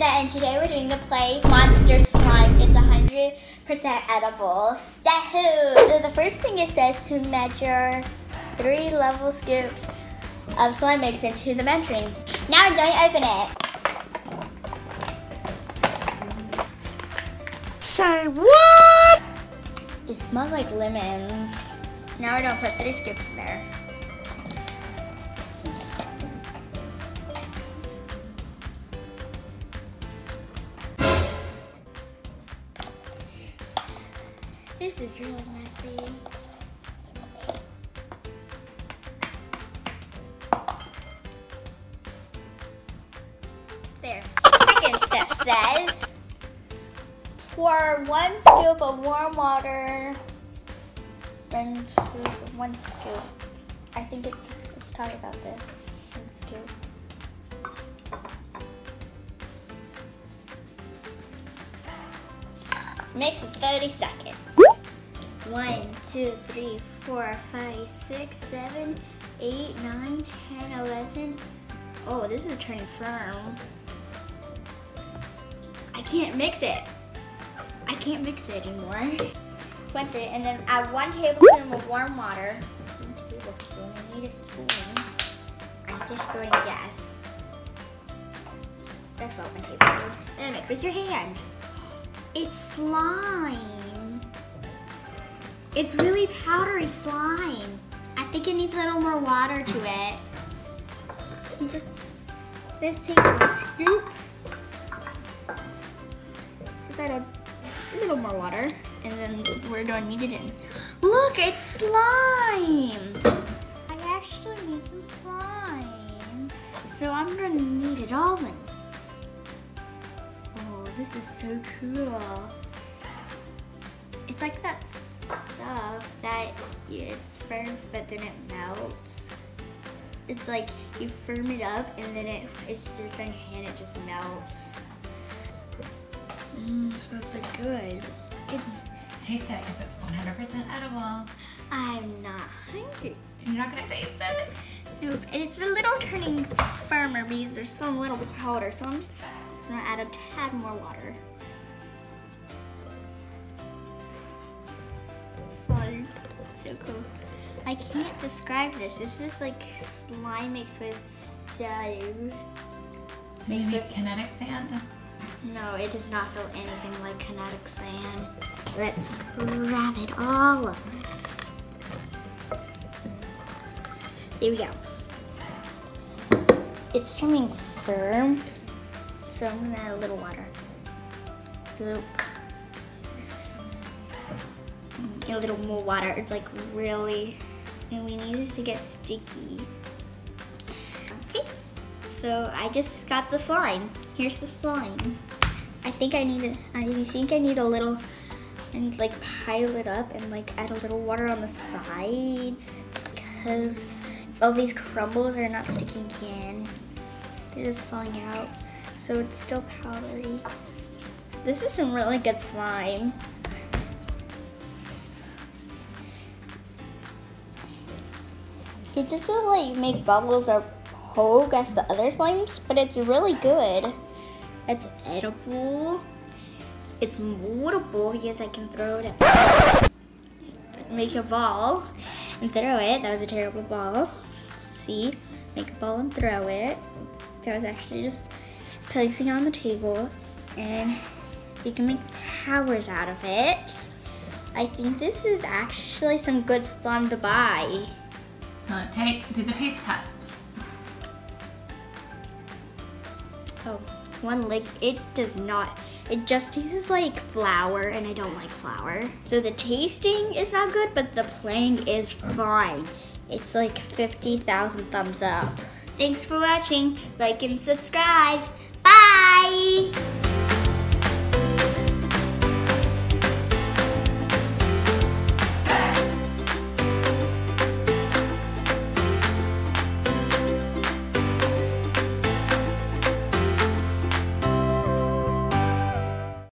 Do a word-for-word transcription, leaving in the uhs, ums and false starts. Amanda, and today we're doing the play Monster Slime. It's one hundred percent edible. Yahoo! So the first thing it says to measure three level scoops of slime mix into the measuring. Now we're going to open it. Say what? It smells like lemons. Now we're going to put three scoops in there. This is really messy. There. Second step says, pour one scoop of warm water and one scoop. I think it's, let's talk about this. One scoop. Mix for thirty seconds. one, two, three, four, five, six, seven, eight, nine, ten, eleven. Oh, this is turning firm. I can't mix it. I can't mix it anymore. Once it, and then add one tablespoon of warm water. One tablespoon, I need a spoon. I'm just going to guess. That's about one tablespoon. And mix with your hand. It's slime. It's really powdery slime. I think it needs a little more water to it. Just, let's take a scoop. Is that a, a little more water? And then we're going to need it in. Look, it's slime. I actually need some slime. So I'm going to need it all in. This is so cool. It's like that stuff that it's firm, but then it melts. It's like you firm it up and then it, it's just on your hand, it just melts. Mmm, it smells so good. It's taste it because it's one hundred percent edible. I'm not hungry. You're not gonna taste it? No, and it's a little turning firmer because there's some little powder, so I'm just I'm gonna add a tad more water. Slime, so cool. I can't describe this. This is like slime mixed with jelly. Mixed with kinetic sand? No, it does not feel anything like kinetic sand. Let's grab it all up. There we go. It's turning firm. So I'm gonna add a little water. Nope. And a little more water. It's like really, and we need it to get sticky. Okay, so I just got the slime. Here's the slime. I think I need, a, I think I need a little, and like pile it up and like add a little water on the sides because all these crumbles are not sticking in. They're just falling out. So it's still powdery. This is some really good slime. It doesn't like make bubbles or poke as the other slimes, but it's really good. It's edible. It's moldable because I can throw it at make a ball and throw it. That was a terrible ball. Let's see, make a ball and throw it. That was actually just placing it on the table, and you can make towers out of it. I think this is actually some good slime to buy. So take, do the taste test. Oh, one lick, it does not, it just tastes like flour, and I don't like flour. So the tasting is not good, but the playing is fine. It's like fifty thousand thumbs up. Thanks for watching, like and subscribe. Bye!